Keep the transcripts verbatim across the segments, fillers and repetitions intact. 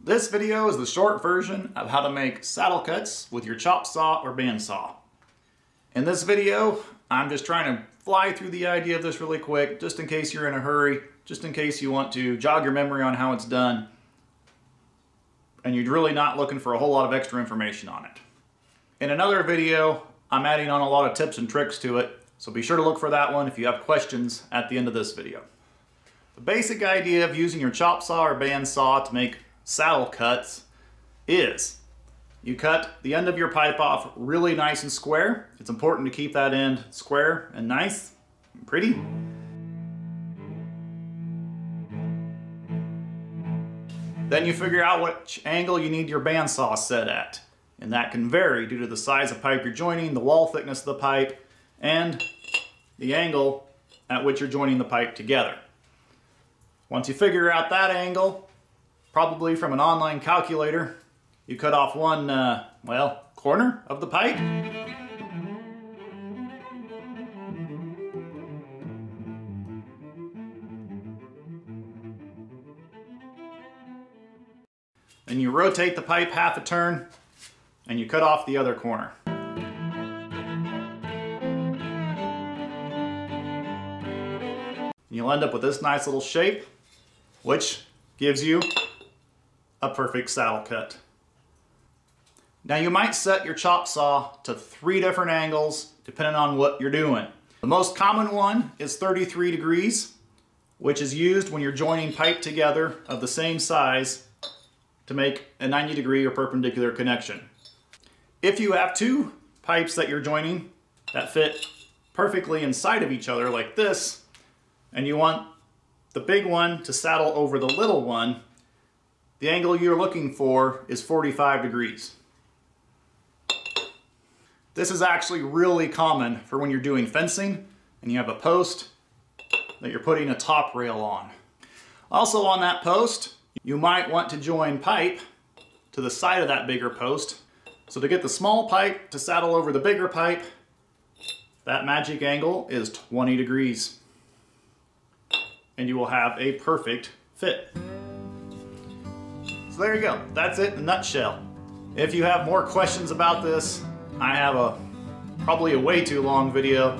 This video is the short version of how to make saddle cuts with your chop saw or bandsaw. In this video, I'm just trying to fly through the idea of this really quick, just in case you're in a hurry, just in case you want to jog your memory on how it's done, and you're really not looking for a whole lot of extra information on it. In another video, I'm adding on a lot of tips and tricks to it, so be sure to look for that one if you have questions at the end of this video. The basic idea of using your chop saw or bandsaw to make saddle cuts is you cut the end of your pipe off really nice and square. It's important to keep that end square and nice and pretty. Then you figure out which angle you need your bandsaw set at, and that can vary due to the size of pipe you're joining, the wall thickness of the pipe, and the angle at which you're joining the pipe together. Once you figure out that angle, probably from an online calculator, you cut off one, uh, well, corner of the pipe. Then you rotate the pipe half a turn, and you cut off the other corner. You'll end up with this nice little shape, which gives you a perfect saddle cut. Now you might set your chop saw to three different angles depending on what you're doing. The most common one is thirty-three degrees, which is used when you're joining pipe together of the same size to make a ninety degree or perpendicular connection. If you have two pipes that you're joining that fit perfectly inside of each other like this, and you want the big one to saddle over the little one, the angle you're looking for is forty-five degrees. This is actually really common for when you're doing fencing and you have a post that you're putting a top rail on. Also on that post, you might want to join pipe to the side of that bigger post. So to get the small pipe to saddle over the bigger pipe, that magic angle is twenty degrees. And you will have a perfect fit. So there you go, that's it in a nutshell. If you have more questions about this, I have a probably a way too long video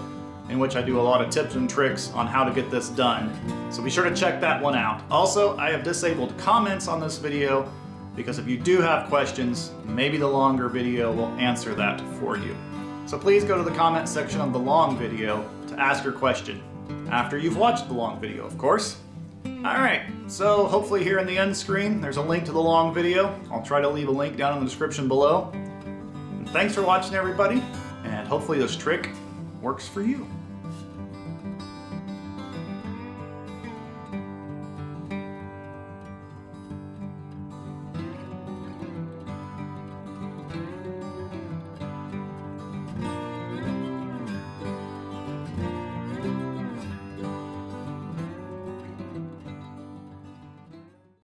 in which I do a lot of tips and tricks on how to get this done. So be sure to check that one out. Also, I have disabled comments on this video because if you do have questions, maybe the longer video will answer that for you. So please go to the comment section of the long video to ask your question. After you've watched the long video, of course. Alright, so hopefully here in the end screen there's a link to the long video. I'll try to leave a link down in the description below. And thanks for watching, everybody, and hopefully this trick works for you.